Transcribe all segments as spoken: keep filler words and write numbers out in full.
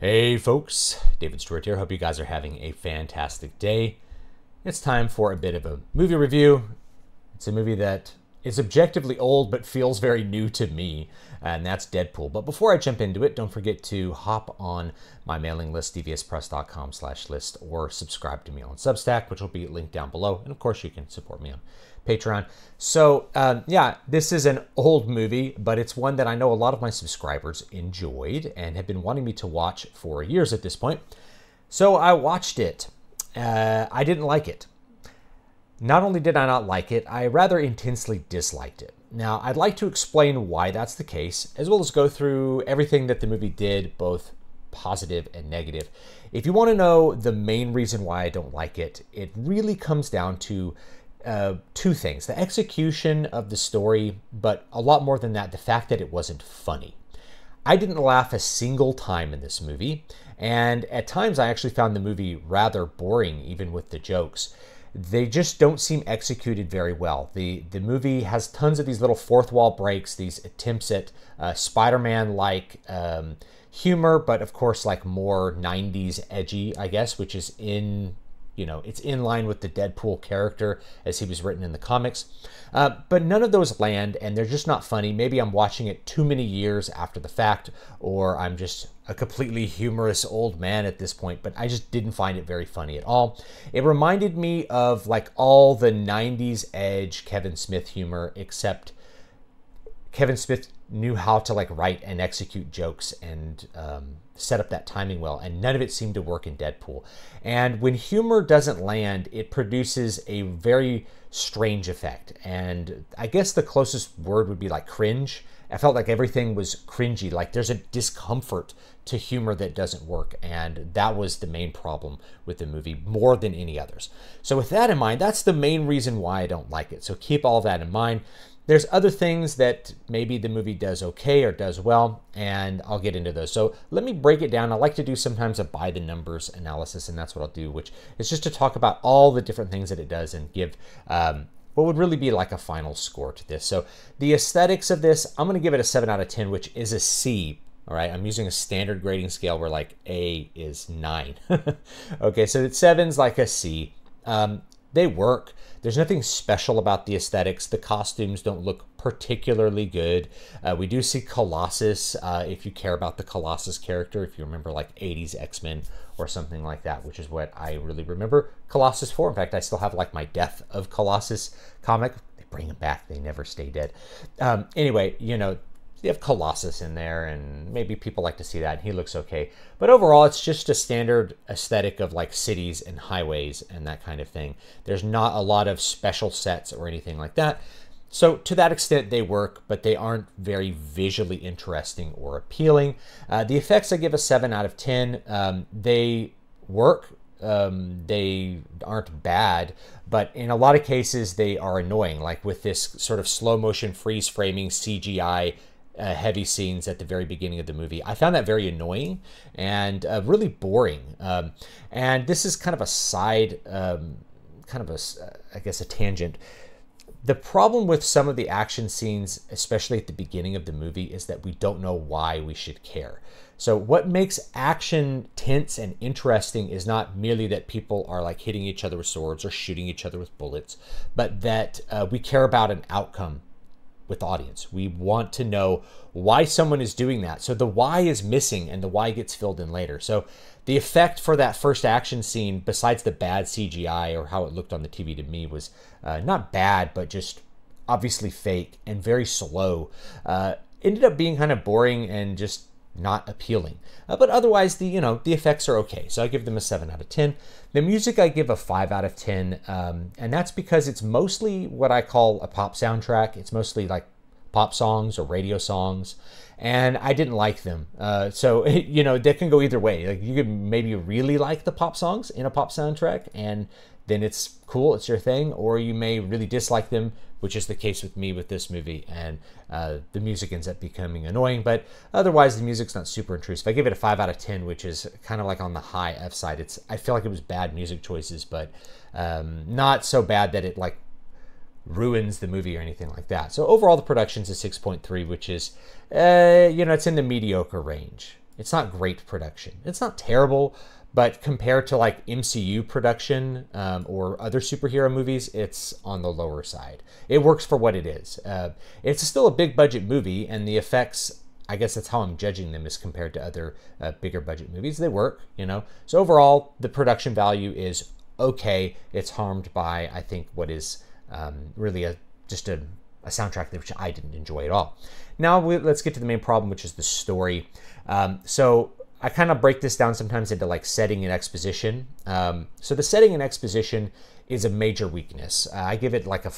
Hey folks, David Stewart here. Hope you guys are having a fantastic day. It's time for a bit of a movie review. It's a movie that is objectively old but feels very new to me, and that's Deadpool. But before I jump into it, don't forget to hop on my mailing list, d v s press dot com slash list, or subscribe to me on Substack, which will be linked down below. And of course, you can support me on Patreon. So um, yeah, this is an old movie, but it's one that I know a lot of my subscribers enjoyed and have been wanting me to watch for years at this point. So I watched it. Uh, I didn't like it. Not only did I not like it, I rather intensely disliked it. Now, I'd like to explain why that's the case, as well as go through everything that the movie did, both positive and negative. If you want to know the main reason why I don't like it, it really comes down to uh, two things. The execution of the story, but a lot more than that, the fact that it wasn't funny. I didn't laugh a single time in this movie, and at times I actually found the movie rather boring, even with the jokes. They just don't seem executed very well. The the movie has tons of these little fourth wall breaks, these attempts at uh, Spider-Man-like um, humor, but of course like more nineties edgy, I guess, which is in, you know, it's in line with the Deadpool character as he was written in the comics. Uh, but none of those land, and they're just not funny. Maybe I'm watching it too many years after the fact, or I'm just a completely humorous old man at this point, but I just didn't find it very funny at all. It reminded me of like all the nineties edge Kevin Smith humor, except Kevin Smith knew how to like write and execute jokes and um, set up that timing well, and none of it seemed to work in Deadpool. And when humor doesn't land, it produces a very strange effect. And I guess the closest word would be like cringe. I felt like everything was cringy, like there's a discomfort to humor that doesn't work, and that was the main problem with the movie more than any others. So with that in mind, that's the main reason why I don't like it. So keep all that in mind. There's other things that maybe the movie does okay or does well, and I'll get into those. So let me break it down. I like to do sometimes a by the numbers analysis, and that's what I'll do, which is just to talk about all the different things that it does and give um, what would really be like a final score to this. So the aesthetics of this, I'm going to give it a seven out of ten, which is a C. All right, I'm using a standard grading scale where like A is nine. Okay, so seven's like a C. Um, they work. There's nothing special about the aesthetics. The costumes don't look particularly good. Uh, we do see Colossus, uh, if you care about the Colossus character, if you remember like eighties X-Men or something like that, which is what I really remember Colossus for. In fact, I still have like my Death of Colossus comic. They bring him back. They never stay dead. Um, anyway, you know, you have Colossus in there, and maybe people like to see that, and he looks okay. But overall, it's just a standard aesthetic of like cities and highways and that kind of thing. There's not a lot of special sets or anything like that. So to that extent, they work, but they aren't very visually interesting or appealing. Uh, the effects, I give a seven out of ten. Um, they work. Um, they aren't bad, but in a lot of cases, they are annoying. Like with this sort of slow motion freeze framing C G I Uh, heavy scenes at the very beginning of the movie. I found that very annoying and uh, really boring. Um, and this is kind of a side, um, kind of a, I guess, a tangent. The problem with some of the action scenes, especially at the beginning of the movie, is that we don't know why we should care. So what makes action tense and interesting is not merely that people are like hitting each other with swords or shooting each other with bullets, but that uh, we care about an outcome. With the audience, we want to know why someone is doing that. So the why is missing, and the why gets filled in later. So the effect for that first action scene, besides the bad C G I or how it looked on the T V to me, was uh, not bad, but just obviously fake and very slow. Uh, ended up being kind of boring and just not appealing. Uh, but otherwise, the you know the effects are okay. So I give them a seven out of ten. The music I give a five out of ten, um, and that's because it's mostly what I call a pop soundtrack. It's mostly like pop songs or radio songs, and I didn't like them. Uh, so, you know, they can go either way. Like, you could maybe really like the pop songs in a pop soundtrack, and then it's cool, it's your thing, or you may really dislike them, which is the case with me with this movie, and uh, the music ends up becoming annoying, but otherwise the music's not super intrusive. I give it a five out of ten, which is kind of like on the high F side. It's I feel like it was bad music choices, but um, not so bad that it like ruins the movie or anything like that. So overall, the production's a six point three, which is, uh, you know, it's in the mediocre range. It's not great production. It's not terrible, but compared to like M C U production um, or other superhero movies, it's on the lower side. It works for what it is. Uh, it's still a big budget movie, and the effects, I guess that's how I'm judging them as compared to other uh, bigger budget movies. They work, you know? So overall, the production value is okay. It's harmed by, I think, what is um, really a just a a soundtrack which I didn't enjoy at all. Now we, let's get to the main problem, which is the story. Um, so I kind of break this down sometimes into like setting and exposition. Um, so the setting and exposition is a major weakness. Uh, I give it like a,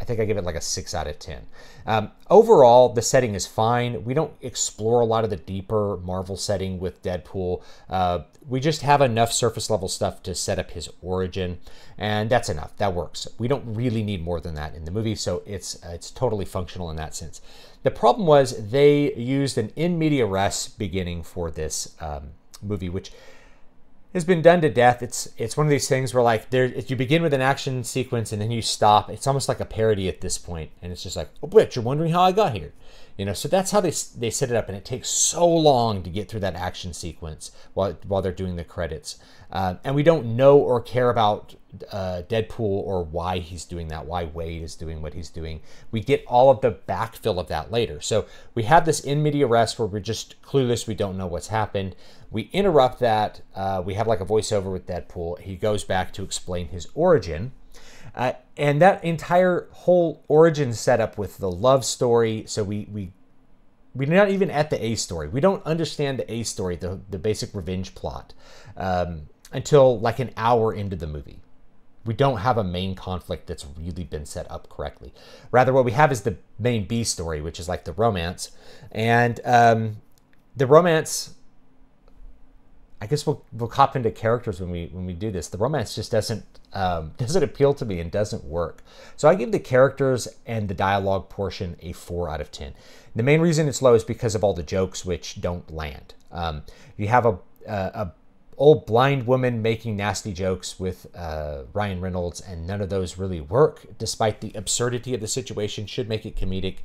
I think I give it like a six out of ten. Um, overall, the setting is fine. We don't explore a lot of the deeper Marvel setting with Deadpool. Uh, we just have enough surface level stuff to set up his origin, and that's enough. That works. We don't really need more than that in the movie, so it's, uh, it's totally functional in that sense. The problem was they used an in media res beginning for this um, movie, which has been done to death. It's it's one of these things where like there you begin with an action sequence and then you stop. It's almost like a parody at this point, and it's just like, oh, but you're wondering how I got here, you know. So that's how they they set it up, and it takes so long to get through that action sequence while while they're doing the credits, uh, and we don't know or care about uh, Deadpool or why he's doing that, why Wade is doing what he's doing. We get all of the backfill of that later. So we have this in media res where we're just clueless. We don't know what's happened. We interrupt that. Uh, we have like a voiceover with Deadpool. He goes back to explain his origin. Uh, and that entire whole origin setup with the love story. So we, we, we're not even at the A story. We don't understand the A story, the, the basic revenge plot, um, until like an hour into the movie. We don't have a main conflict that's really been set up correctly. Rather, what we have is the main B story, which is like the romance. And um, the romance... I guess we'll we'll cop into characters when we when we do this. The romance just doesn't um, doesn't appeal to me and doesn't work. So I give the characters and the dialogue portion a four out of ten. The main reason it's low is because of all the jokes which don't land. Um, you have a, a a old blind woman making nasty jokes with uh, Ryan Reynolds, and none of those really work, despite the absurdity of the situation. Should make it comedic.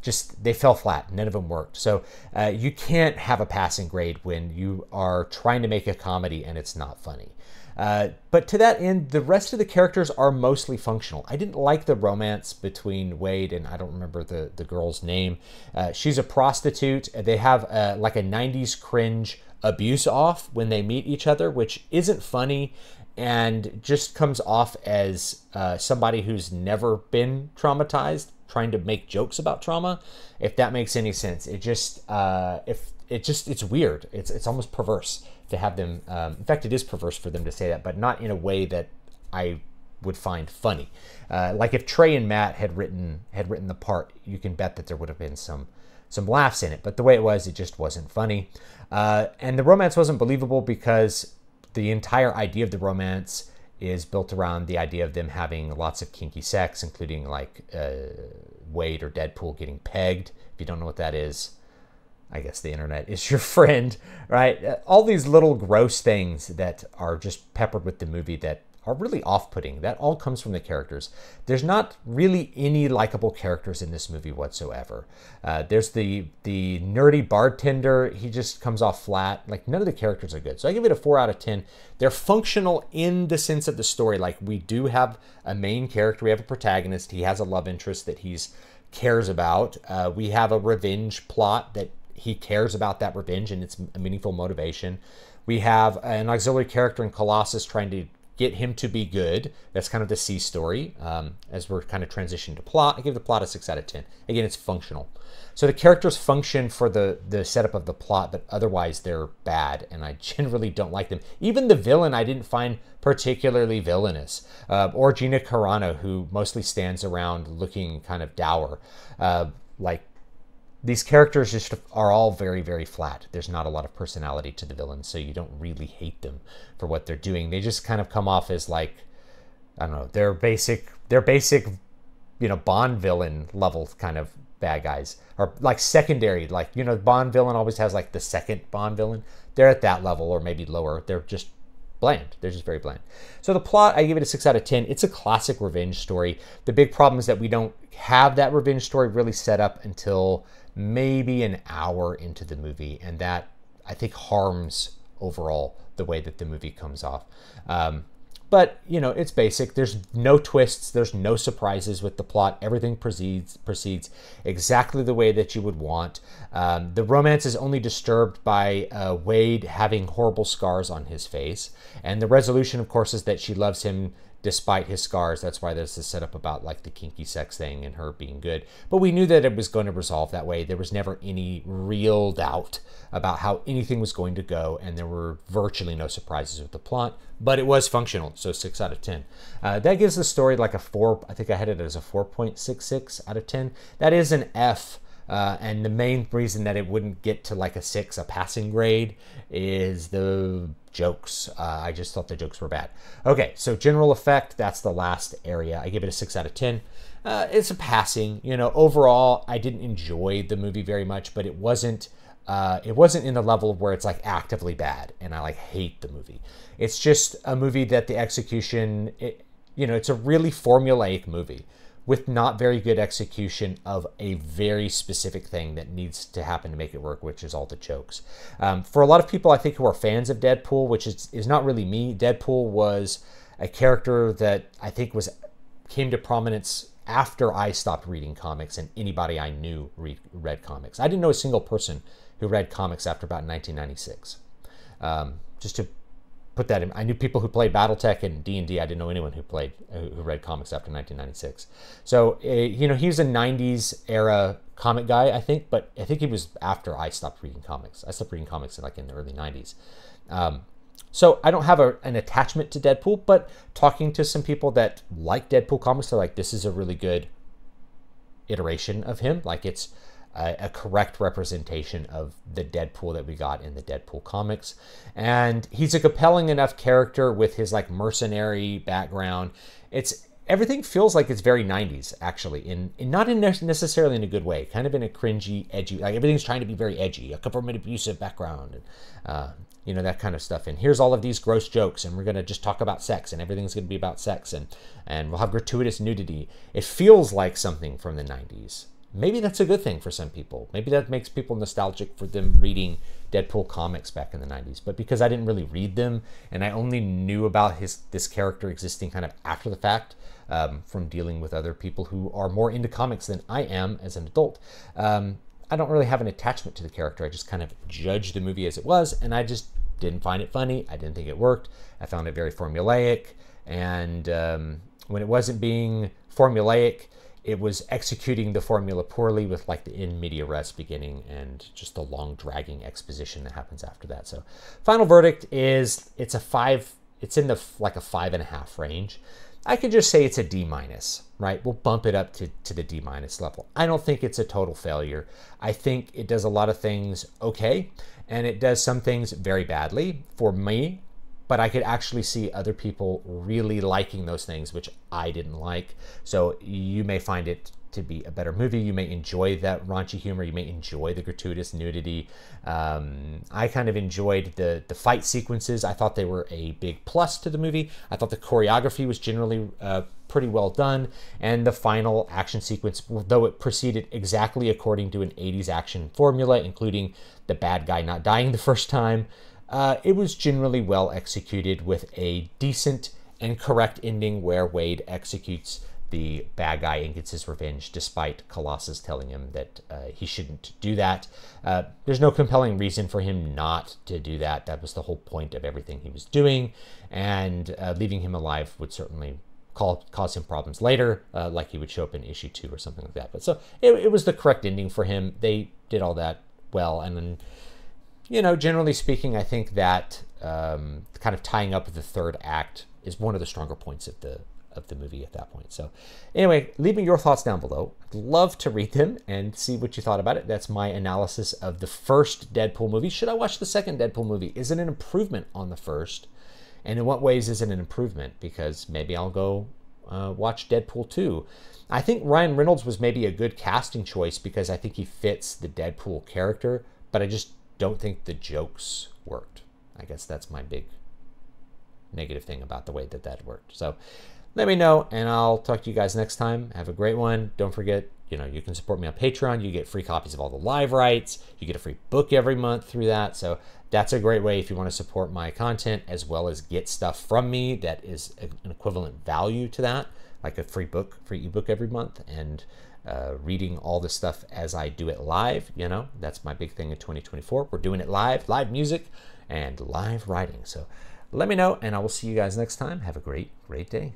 Just they fell flat. None of them worked. So uh, you can't have a passing grade when you are trying to make a comedy and it's not funny. Uh, but to that end, the rest of the characters are mostly functional. I didn't like the romance between Wade and I don't remember the, the girl's name. Uh, she's a prostitute. They have uh, like a nineties cringe abuse off when they meet each other, which isn't funny and just comes off as uh, somebody who's never been traumatized trying to make jokes about trauma, if that makes any sense. It just, uh, if it just, it's weird. It's it's almost perverse to have them. Um, in fact, it is perverse for them to say that, but not in a way that I would find funny. Uh, like if Trey and Matt had written had written the part, you can bet that there would have been some some laughs in it. But the way it was, it just wasn't funny. Uh, and the romance wasn't believable because the entire idea of the romance is built around the idea of them having lots of kinky sex, including like uh, Wade or Deadpool getting pegged. If you don't know what that is, I guess the internet is your friend, right? All these little gross things that are just peppered with the movie that are really off-putting. That all comes from the characters. There's not really any likable characters in this movie whatsoever. Uh, there's the the nerdy bartender. He just comes off flat. Like, none of the characters are good. So I give it a four out of ten. They're functional in the sense of the story. Like, we do have a main character. We have a protagonist. He has a love interest that he cares about. Uh, we have a revenge plot that he cares about that revenge, and it's a meaningful motivation. We have an auxiliary character in Colossus trying to get him to be good. That's kind of the C story. Um, as we're kind of transitioning to plot, I give the plot a six out of ten. Again, it's functional. So the characters function for the, the setup of the plot, but otherwise they're bad, and I generally don't like them. Even the villain I didn't find particularly villainous. Uh, or Gina Carano, who mostly stands around looking kind of dour. Uh, like, these characters just are all very, very flat. There's not a lot of personality to the villains, so you don't really hate them for what they're doing. They just kind of come off as like, I don't know, they're basic, they're basic, you know, Bond villain level kind of bad guys. Or like secondary, like, you know, Bond villain always has like the second Bond villain. They're at that level or maybe lower. They're just bland. They're just very bland. So the plot, I give it a six out of ten. It's a classic revenge story. The big problem is that we don't have that revenge story really set up until maybe an hour into the movie, and that I think harms overall the way that the movie comes off. Um, but, you know, it's basic. There's no twists. There's no surprises with the plot. Everything proceeds proceeds exactly the way that you would want. Um, the romance is only disturbed by uh, Wade having horrible scars on his face. And the resolution, of course, is that she loves him despite his scars. That's why there's this setup about like the kinky sex thing and her being good. But we knew that it was going to resolve that way. There was never any real doubt about how anything was going to go, and there were virtually no surprises with the plot. But it was functional, so six out of ten. Uh, that gives the story like a four. I think I had it as a four point six six out of ten. That is an F. Uh, and the main reason that it wouldn't get to like a six, a passing grade, is the jokes. Uh, I just thought the jokes were bad. Okay, so general effect, that's the last area. I give it a six out of ten. Uh, it's a passing. You know, overall, I didn't enjoy the movie very much, but it wasn't uh, it wasn't in the level where it's like actively bad and I like hate the movie. It's just a movie that the execution, it, you know, it's a really formulaic movie with not very good execution of a very specific thing that needs to happen to make it work, which is all the jokes. Um, for a lot of people, I think, who are fans of Deadpool, which is, is not really me, Deadpool was a character that I think was came to prominence after I stopped reading comics and anybody I knew read, read comics. I didn't know a single person who read comics after about nineteen ninety-six. Um, just to put that in. I knew people who played Battletech and D and D. I didn't know anyone who played who read comics after nineteen ninety-six. So uh, you know, he was a nineties era comic guy, I think, but I think he was after I stopped reading comics. I stopped reading comics in, like in the early nineties. Um, so I don't have a, an attachment to Deadpool, but talking to some people that like Deadpool comics, they're like, this is a really good iteration of him. Like it's a, a correct representation of the Deadpool that we got in the Deadpool comics. And he's a compelling enough character with his like mercenary background. It's everything feels like it's very nineties actually, in, in not in necessarily in a good way, kind of in a cringy, edgy, like everything's trying to be very edgy, a government abusive background, and, uh, you know, that kind of stuff. And here's all of these gross jokes, and we're going to just talk about sex, and everything's going to be about sex, and, and we'll have gratuitous nudity. It feels like something from the nineties. Maybe that's a good thing for some people. Maybe that makes people nostalgic for them reading Deadpool comics back in the nineties. But because I didn't really read them, and I only knew about his this character existing kind of after the fact, um, from dealing with other people who are more into comics than I am as an adult, um, I don't really have an attachment to the character. I just kind of judged the movie as it was, and I just didn't find it funny. I didn't think it worked. I found it very formulaic, and um, when it wasn't being formulaic, it was executing the formula poorly with like the in media res beginning and just the long dragging exposition that happens after that. So final verdict is it's a five, it's in the like a five and a half range. I could just say it's a D minus, right? We'll bump it up to, to the D minus level. I don't think it's a total failure. I think it does a lot of things okay, and it does some things very badly for me, but I could actually see other people really liking those things, which I didn't like. So you may find it to be a better movie. You may enjoy that raunchy humor. You may enjoy the gratuitous nudity. Um, I kind of enjoyed the, the fight sequences. I thought they were a big plus to the movie. I thought the choreography was generally uh, pretty well done. And the final action sequence, though it proceeded exactly according to an eighties action formula, including the bad guy not dying the first time, Uh, it was generally well executed with a decent and correct ending where Wade executes the bad guy and gets his revenge despite Colossus telling him that uh, he shouldn't do that. Uh, there's no compelling reason for him not to do that. That was the whole point of everything he was doing, and uh, leaving him alive would certainly call, cause him problems later, uh, like he would show up in issue two or something like that. But so it, it was the correct ending for him. They did all that well, and then, you know, generally speaking, I think that um, kind of tying up the third act is one of the stronger points of the of the movie at that point. So anyway, leave me your thoughts down below. I'd love to read them and see what you thought about it. That's my analysis of the first Deadpool movie. Should I watch the second Deadpool movie? Is it an improvement on the first? And in what ways is it an improvement? Because maybe I'll go uh, watch Deadpool two. I think Ryan Reynolds was maybe a good casting choice because I think he fits the Deadpool character, but I just don't think the jokes worked. I guess that's my big negative thing about the way that that worked. So let me know, and I'll talk to you guys next time. Have a great one. Don't forget, You know, you can support me on Patreon. You get free copies of all the live rights. You get a free book every month through that. So that's a great way if you want to support my content, as well as get stuff from me that is an equivalent value to that, like a free book, free ebook every month, and uh, reading all the stuff as I do it live. You know, that's my big thing in twenty twenty-four. We're doing it live, live music and live writing. So let me know, and I will see you guys next time. Have a great, great day.